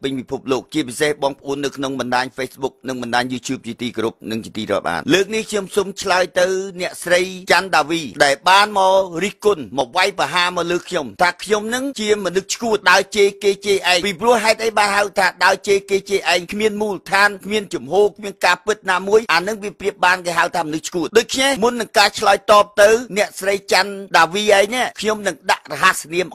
เป็นมีพบโลกที่เป็นเซฟบอมปูนนึกนงบันได Facebook นึกบันได YouTube GT Group นึก GT ระบาดเลือกนี้เชื่อมสมชลายเตอร์เนี่ยใส่จันดาวีได้บ้านมอริกุนมาไว้ประหามมาเลือกเชื่อมตาเชื่อมนึงเชื่อมมานึกชูดาว JKJ จำนวนนั้นเขียมหนึ่งด่าราศนิยมเ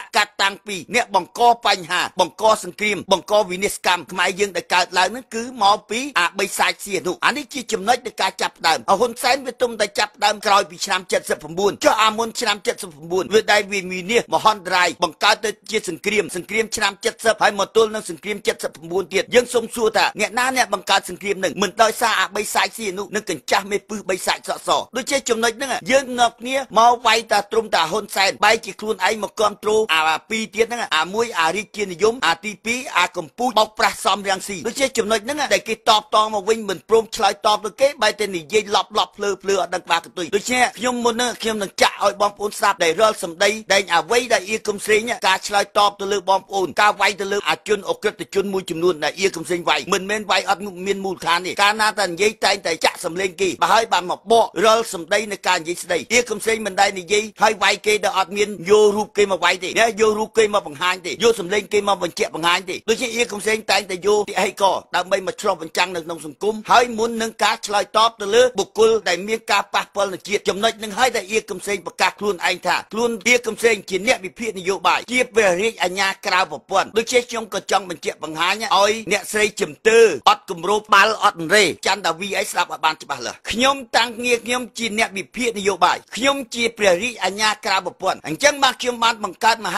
บดำคลอยปีชามเจ็ดสิบปมบุญเจ้าอามุนชามเจ็ดสิบปมบุญเวดได้วีมีเนี่ยมหันตรายบังการเตจีสังเกรียมสังเกรียมชามเจ็ดสิบให้หมดตัวนั่งสังเกรียมเจ็ดสิบปมบุญเตียดยังสมสู้แต่เนี่ยน่าเนี่ยบังการสังเกรียมหนึ่งมันได้ซาอาใบสายสีนุนั่งกันจับไม่ปื้ใบสายสอดสอโดยเช่นจำนวนนั่งเยินงอกเนี่ยมาไว้ตาตรมตาฮุนแซนใบจีคลุนไอมากรอมโตอาปีเตียดนั่งอามุยอาริกินยมอาตีปีอากัมปูบอกปราศสอมเรียงสีโดยเช่นจำนวนนั่งแต่กิตอบตองมาวิ่งเหมือนปรมชลอยตอบเลยเก๋ใบเตนิเยลอบลอบเลือเลือดังปากตุยโดยเช่นยมมันเนี่ยเขียมหนึ่งจ่าอ่อยบอมปูนซาบได้รอดสมได้ได้อาไว้ได้เอียกมเซ ปากกาคลุนไอ้ท่าคลุนเรียกคำเสียงจีเนี่ยมีเพียรนโยบายเจี๊ยบเรียกอัญญากราบปนด้วยเช่นยงกระจองบัญชีบังหายอ้อยเนี่ยใส่จมเตอร์อัดกำรูบาลอัดเรย์จันดาวีไอ้สลับบันจิบาลละขยมตั้งเงียบขยมจีเนี่ยมีเพียรนโยบายขยมจีเปรียริอัญญากราบปนอันจังมาขยมบ้านบังการมห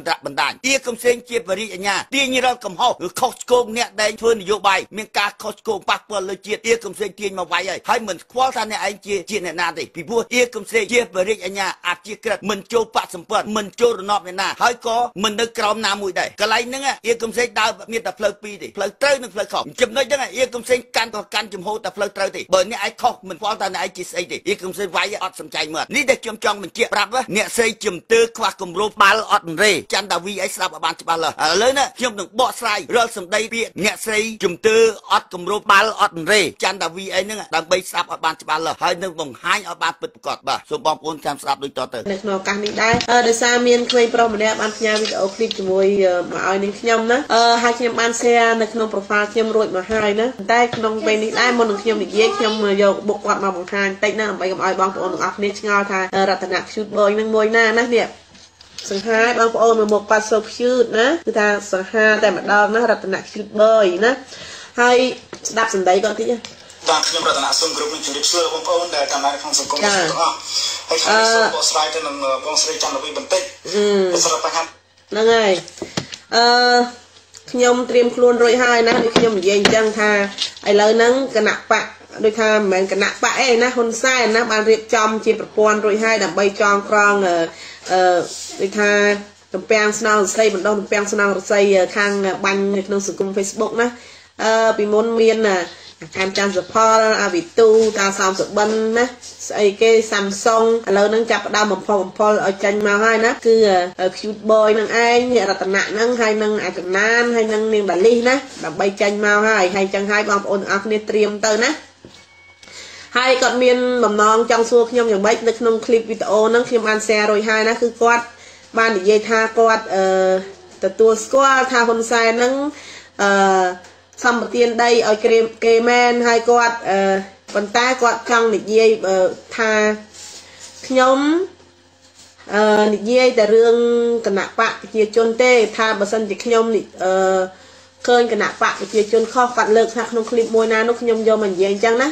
ี๊ยบเรียกอัญญาอาชีกระมันโจปัสสัมปันมันโจรนอบในหน้าให้ก็มันนึกกรอมนามุ่ยได้กะไลนึงอ่ะเอียกมเซนการต่อการจมโหตะเพลิงปีดิเพลิงเตยนึงเพลิงขอมจำนวนยังไงเอียกมเซนการต่อการจมโหตะเพลิงเตยดิเบอร์เนี่ยไอ้ขอกมันฟ้องตาเนี่ยไอ้จีใส่ดิเอียกมเซนไว้อัดสมใจเหมือนนี่แต่จมจองมันเจี๊ยบรับวะเนี่ยใส่จมเตอร์คว้ากมรูปบาลอัดเรย์ chăn đào vi ấy sao bà ban chỉ ba lờ lớn á khi ông đừng bỏ sai rồi sầm đây biện nhẹ xây chùm tư ọt cầm rô ba lờ ọt rề chăn đào vi ấy nữa đang bay sao bà ban chỉ ba lờ hai nâng vòng hai ở ban bật cọt bà số bom cuốn chăn sao đôi cho từ này nó càng đi đây đời xa miền quê pro mình đẹp ban nhà video clip cho vui mà ai nín nhom nữa hai nhom ban xe này nó profile nhom rồi mà hai nữa đây nông bên đi đây một nông nhom gì nhom mà giờ bộ quạt mà một hai tay nữa bay gặp ai bom của ông ngọc nên ngao thay ra tận nạc chút bơi nâng bơi na nè đẹpสังหารบางคนมาหมกปลาสบชืดนะคือทางสังหารแต่แบบดองนะรัตนชุดเบยนะให้ดับสันใดก่อนที่จะบางคนรัตนชุดกรุ๊ปมันชุดเสื้อบางคนแต่ทำอะไรของสังคมก็ให้ใช้ส่วนบอสไลต์นั่งบอสไลต์จันทร์วิบันติสำหรับประกันนั่งไงขยมเตรียมครัวโรยให้นะขยมเย็นจังทาไอ้เลยนั่งกระหนักปะโดยทำเหมือนกระหนักปะไอ้นะคนไส้นะบางเรียบจอมเจียมประปวนโรยให้ดับใบจองครองโดยทางตุ่มแปงสนองใส่บนดองตุ่มแปงสนองใส่ทางบันในขนมสุกุม Facebook นะปีมนเมียนน่ะการจันทร์สปอร์อาวิตูตาซามสุบันนะไอ้เกซัมซุงเรานั่งจับดาวมพอมพอเอาจันมาให้นะคือคิวบอยนั่งไอ้เนี่ยรัตนะนั่งให้นั่งอาจจะนานให้นั่งเนียงดัลลี่นะแบบใบจันมาให้ให้จังให้บางคนเอาเนี่ยเตรียมเตอร์นะให้ก่อนเมียนบ่มน้องจังซัวขยมอย่างใบในขนมคลิปวิดีโอนั่งขยมอันแชร์โดยให้นะคือกอดบ้านเยธากอดแต่ตัวสกอตทาคนใส่นั่งสมบัติเย็นได้เอาเกมแมนให้กอดปันตากอดจังเด็กเย่ทาขยมเด็กเย่แต่เรื่องกระหนักปะเยจนเต้ทาบัสันเด็กขยมเคยกระหนักปะเยจนข้อฝัดเลิกทาขนมคลิปมวยนานุขยมโยมันเย็นจังนะ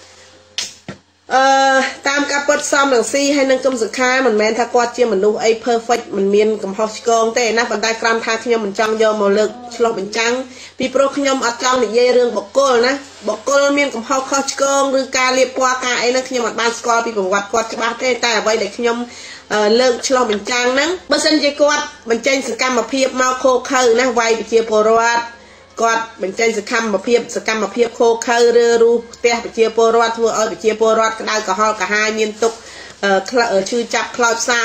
ตามการปดซ้ำหนังซี่ให้นั่งกำสุดค้าเหมือนแมนทากอดเจียเหมือนดูไอ้เพอร์เฟกต์เหมือนเมียนกับฮอสกองเต้นะปันได้กรามทาขยมเหมือนจังยอมเอาเลิกฉลองเหมือนจังปีโปรขยมอัดจังเนี่ยเรื่องบอกโก้นะบอกโก้เมียนกับฮอสกองหรือการเรียบปัวกาไอ้นั่งขยมอัดบานสกอร์ปีประวัติกอดบ้าเต้แต่ไว้เด็กขยมเลิกฉลองเหมือนจังนั่งเมื่อเส้นเจียกอดมันเจนสกัมมาเพียบมาโคเคิลนะไว้ไปเจียโปรวัติกอดเหมือนใจสกัมมาเพียบสกัมมาเพียบโคเคอร์เรือรูเตะไปเจียโปรวัตทัวร์เอาไปเจียโปรวัตกระดาษกระหอบกระหายเนียนตุกชื่อจับคลาวซา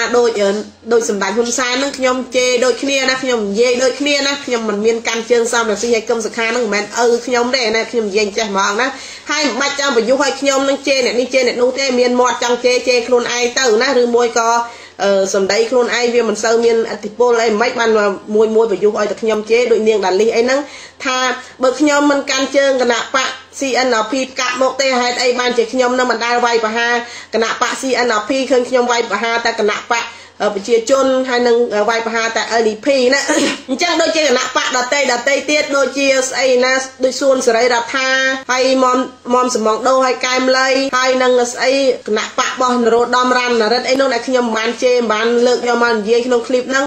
โดยสมบัติหุ่นซานั่งขยมเจโดยขี้เนี้ยนะขยมเยโดยขี้เนี้ยนะขยมมันเมียนการเชิงซ้ำแบบสี่ให้กลมสักคานั่งเหมือนขยมได้นะขยมเย็นใจมองนะให้มาจังไปยุให้ขยมนั่งเจเนี่ยนี่เจเนี่ยนู้เตะเมียนหมดจังเจโคลนไอเตอร์นะหรือมวยกอสมได้โคลนไอเวียมันเซอร์เมียนอติโปไลไม่มันมวยไปยุให้แต่ขยมเจโดยเนียงดันลีไอนั่งถ้าเบิกขยมมันการเชิงกันนะปะซีอันเอาพีกะโมเตให้ไอ้บ้านเจขยมนั่นมันได้ไวปะฮะกระหนักปะซีอันเอาพีเคยขยมไวปะฮะแต่กระหนักปะไปเชียจนให้นึงไวปะฮะแต่ลีพีนะจังโดยเจกระหนักปะดัดเตเตี้ยโดยเชียไอ้นะโดยส่วนสไลด์ดับท่าให้มอมสมองโดให้กายเลยให้นึงไอ้กระหนักปะบอลโรดอมรันนะรัดไอ้โน่นไอ้ขยมบ้านเจบ้านเลิกยามันเย่ขนมคลิปนั่ง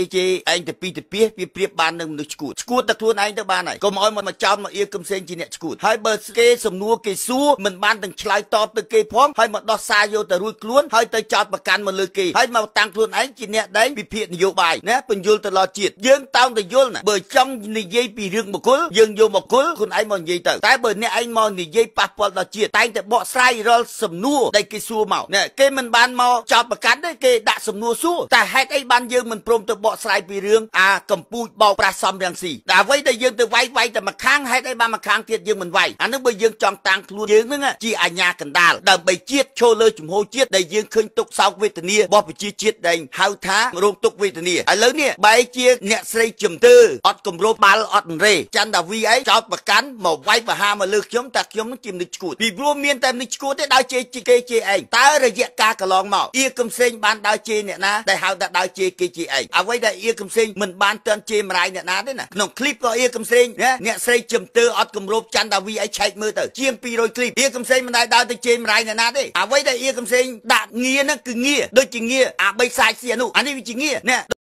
ไอ้แต่ปีแต่เปียปีเปียบานหนึ่งมันกูตะทวนไอ้ตะบานไหนก็มอยมันมาจามมาเอียกำเซนจีเนี่ยกูให้เบอร์สเกย์สมนัวเกย์ซูมันบานตั้งชายตอบตั้งเกย์พร้อมให้มันดอซายโยแต่รุ่ยกล้วนให้แต่จอดประกันมันเลยเกย์ให้มาตั้งทวนไอ้จีเนี่ยได้ปีเพียนโยบายเนี่ยเป็นโยตลอดจีเยื่อเต้าแต่โยน่ะเบอร์จ้องนี่เย่ปีเรื่องมะกุลเยื่อโยมะกุลคนไอ้มันเย่แต่แต่เบอร์เนี่ยไอ้มันนี่เย่ปะปนตลอดจีแต่แต่บ่อไซรอสมนัวได้เกย์ซูเมาเนี่ยเกย์มันบานมาจอดประกันได้เกย์ด่าสมนัวซูแต่ให้ไอ้บานเยื่อมันพรมตัวบ่อไซปีเรื่องกัมพูบ่าวปลาซอมยังสี่แต่ไว้แต่ยืนแต่ไว้แต่มาค้างให้ได้มาค้างเทียดยืนมันไว้อันนั้นไปยืนจองตังครัวยืนนั่งอ่ะจีอาญากันดาลเดินไปเจียด ចូល លើ ចំហជាតិ ដែល យើង ឃើញ ទុក សោក វេទនា របស់ ប្រជា ជាតិ ដែល ហៅ ថា រង ទុក វេទនា ឥឡូវ នេះ បែរ ជា អ្នក ស្រី ជំទើ អត់ គម្រោង បាល់ អត់ រេ ច័ន្ទដាវី អី ចោត ប្រកាន់ មក វាយ ប្រហារ មក លើ ខ្ញុំ តា ខ្ញុំ នឹង ជា មនុស្ស ឈួត ពី ព្រោះ មាន តែ មនុស្ស ឈួត ទេ ដើរ ជេរ គេ ជេរ ឯង តើ រយៈ កាល កន្លង មក អៀ កំសេង បាន ដើរ ជេរ អ្នក ណា ដែល ហៅ ថា ដើរ ជេរ គេ ជេរ ឯង អ្វី ដែល អៀ កំសេង មិន បាន ទាន់ ជេរ ម្លាយ អ្នក ណា ទេ ណា ក្នុង คลิป ក៏ អៀ កំសេង អ្នក ស្រី ជំទើ អត់ គម្រោង ច័ន្ទដាវី អី ឆែក មើល ទៅ ជាង 200 คลิป អៀ កំសេង មិន ដែល ដើរ ទៅ ជេរ ម្លាយ អ្នក ណា ទេ អ្វី ដែល អៀ កំសេង ដាក់ ងារ ហ្នឹង គឺ ងារ ដូច ជា ងារ អា 3 ខ្សែ 4 នោះ អា នេះ វា ជា ងារ ណា